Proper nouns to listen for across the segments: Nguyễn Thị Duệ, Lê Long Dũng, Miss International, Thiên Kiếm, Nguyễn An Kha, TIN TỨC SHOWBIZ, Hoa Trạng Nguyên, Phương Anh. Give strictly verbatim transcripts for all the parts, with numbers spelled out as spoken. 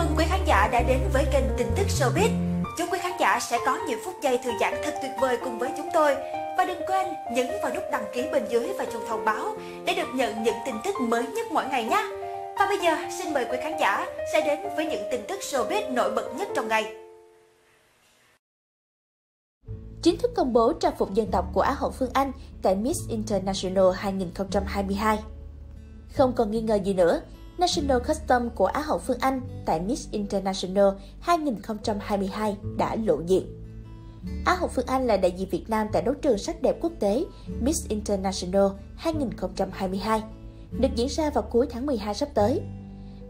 ơn quý khán giả đã đến với kênh tin tức showbiz. Chúc quý khán giả sẽ có những phút giây thư giãn thật tuyệt vời cùng với chúng tôi. Và đừng quên nhấn vào nút đăng ký bên dưới và chuông thông báo để được nhận những tin tức mới nhất mỗi ngày nhé. Và bây giờ xin mời quý khán giả sẽ đến với những tin tức showbiz nổi bật nhất trong ngày. Chính thức công bố trang phục dân tộc của Á hậu Phương Anh tại Miss International hai nghìn không trăm hai mươi hai. Không còn nghi ngờ gì nữa, National Custom của Á hậu Phương Anh tại Miss International hai nghìn không trăm hai mươi hai đã lộ diện. Á hậu Phương Anh là đại diện Việt Nam tại đấu trường sắc đẹp quốc tế Miss International hai nghìn không trăm hai mươi hai, được diễn ra vào cuối tháng mười hai sắp tới.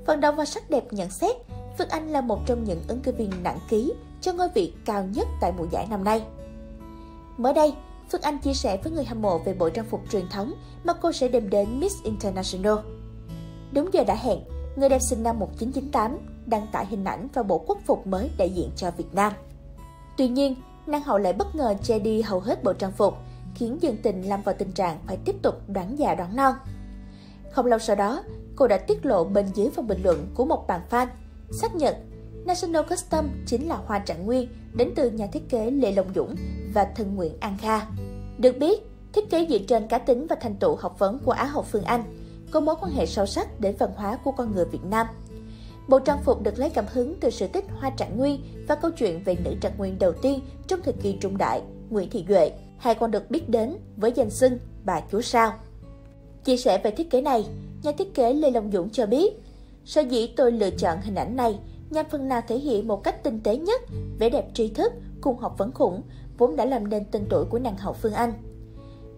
Vận động và sắc đẹp nhận xét, Phương Anh là một trong những ứng cử viên nặng ký cho ngôi vị cao nhất tại mùa giải năm nay. Mới đây, Phương Anh chia sẻ với người hâm mộ về bộ trang phục truyền thống mà cô sẽ đem đến Miss International. Đúng giờ đã hẹn, người đẹp sinh năm một nghìn chín trăm chín mươi tám đăng tải hình ảnh và bộ quốc phục mới đại diện cho Việt Nam. Tuy nhiên, nàng hậu lại bất ngờ che đi hầu hết bộ trang phục, khiến dân tình lâm vào tình trạng phải tiếp tục đoán già đoán non. Không lâu sau đó, cô đã tiết lộ bên dưới phần bình luận của một bạn fan, xác nhận National Custom chính là Hoa Trạng Nguyên đến từ nhà thiết kế Lê Long Dũng và thân Nguyễn An Kha. Được biết, thiết kế dựa trên cá tính và thành tựu học vấn của Á hậu Phương Anh, có mối quan hệ sâu sắc đến văn hóa của con người Việt Nam. Bộ trang phục được lấy cảm hứng từ sự tích Hoa Trạng Nguyên và câu chuyện về nữ Trạng Nguyên đầu tiên trong thời kỳ trung đại, Nguyễn Thị Duệ, hay còn được biết đến với danh xưng bà chúa Sao. Chia sẻ về thiết kế này, nhà thiết kế Lê Long Dũng cho biết, sở dĩ tôi lựa chọn hình ảnh này nhằm phần nào thể hiện một cách tinh tế nhất vẻ đẹp tri thức cùng học vấn khủng vốn đã làm nên tên tuổi của nàng hậu Phương Anh.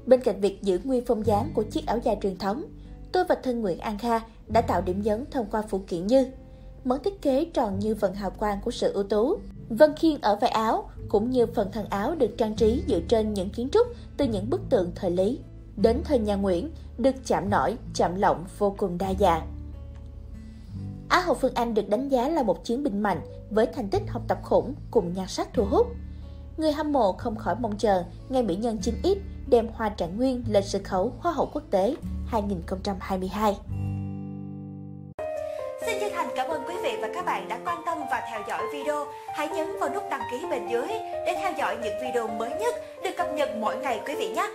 Bên cạnh việc giữ nguyên phong dáng của chiếc áo dài truyền thống, tôi và thân Nguyễn An Kha đã tạo điểm nhấn thông qua phụ kiện như món thiết kế tròn như vần hào quang của sự ưu tú, vân khiên ở vai áo cũng như phần thân áo được trang trí dựa trên những kiến trúc từ những bức tượng thời Lý đến thời nhà Nguyễn, được chạm nổi, chạm lộng vô cùng đa dạng. Á hậu Phương Anh được đánh giá là một chiến binh mạnh với thành tích học tập khủng cùng nhan sắc thu hút. Người hâm mộ không khỏi mong chờ ngày mỹ nhân chín X đem Hoa Trạng Nguyên lên sân khấu Hoa hậu quốc tế hai nghìn không trăm hai mươi hai. Xin chân thành cảm ơn quý vị và các bạn đã quan tâm và theo dõi video. Hãy nhấn vào nút đăng ký bên dưới để theo dõi những video mới nhất được cập nhật mỗi ngày quý vị nhé.